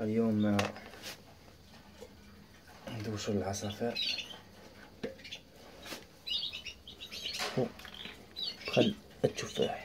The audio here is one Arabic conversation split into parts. اليوم ندوشو العصافير بخل التفاح.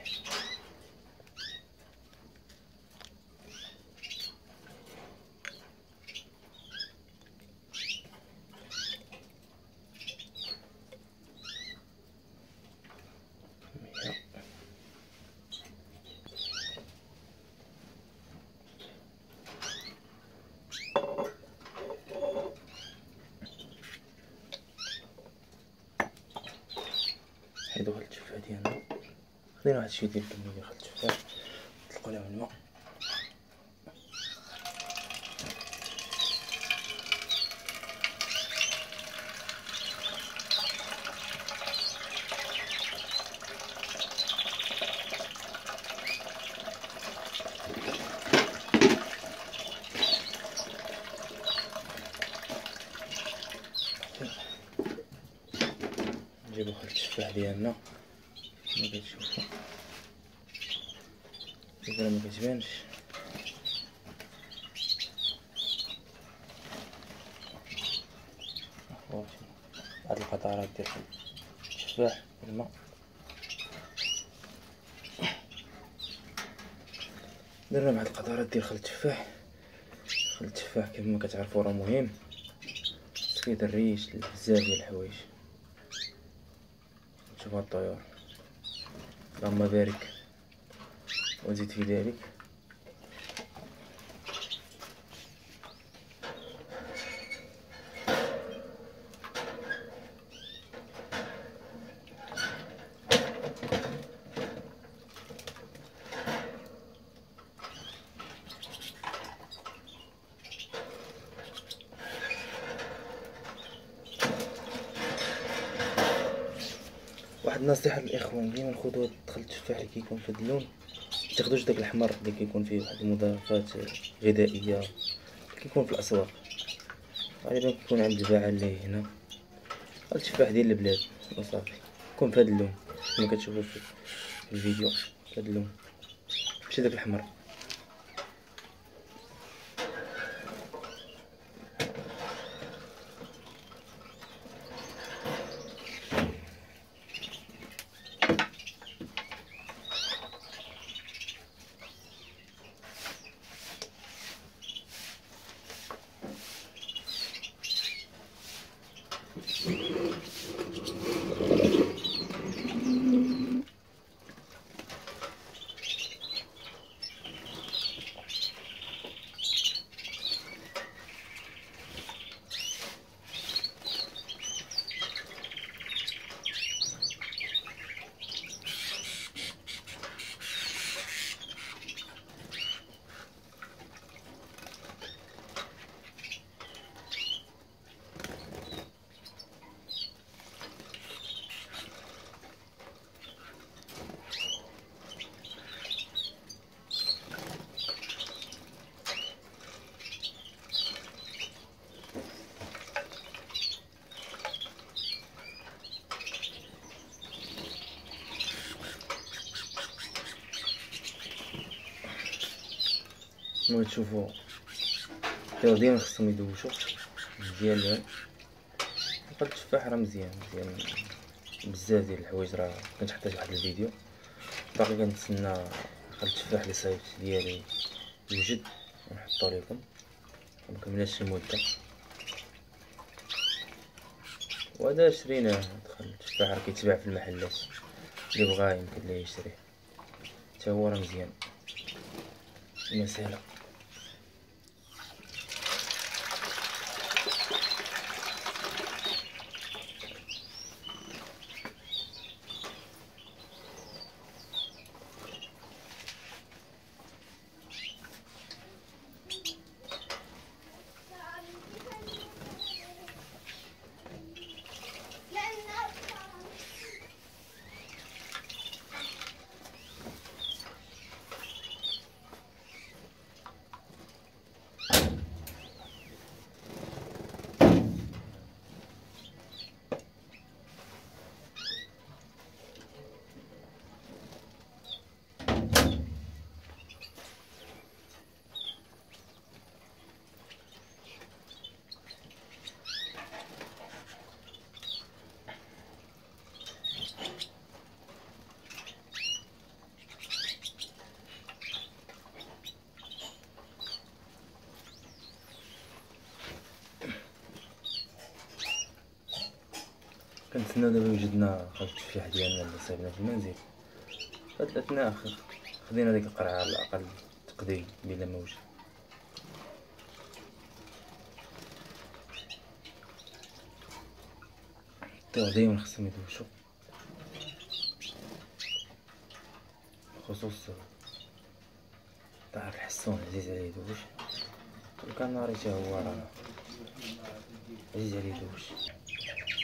هادو هاد التفاح ديالنا خدينا واحد شويه ديال الكميه ديال التفاح، نطلقو ليهم الماء. نجيبو هاد التفاح ديالنا كما كتشوفو، إذا مكتبانش هاد القطرات ديال التفاح في الماء، درنا مع القطرات ديال خل التفاح. خل التفاح كما كتعرفو راه مهم، تفيد الريش بزاف ديال الحوايج. شوف هاد الطيور، اللهم بارك وزيد في ذلك. واحد النصيحه للاخوان، ديما ناخذوا دخل التفاح اللي كيكون في اللون، ما تاخذوش داك الاحمر اللي كيكون فيه واحد المضافات غذائيه كيكون في الاسواق، غالبا كيكون عند الباعه اللي هنا. التفاح ديال البلاد وصافي يكون في هذا اللون كما كتشوفوا في الفيديو، في هذا اللون ماشي داك الاحمر. كما تشوفوا الطيور ديالنا خصهم يدوشوا مزيان. بقى التفاح راه مزيان بزاف ديال الحوايج، راه كنحتاج واحد الفيديو باقي، كنتسنى خل التفاح اللي صايبت ديالي يوجد ونحطو ليكم. مكملناش المده، وهذا شريناه دخل التفاح راه كيتباع في المحلات، اللي بغاه يمكن ليه يشريه حتى هو راه مزيان. مسهلة كنتسناو دابا وجدنا خرج التفاح ديالنا اللي صايبنا في المنزل. في الأثناء خدينا ديك القرعة على الأقل تقضي بلا ما وجد. الطيور دايما خصهم يدوشو، خصوص تعرف الحسون عزيز عليه يدوش، وكان ناري تا هو راه عزيز عليه يدوش.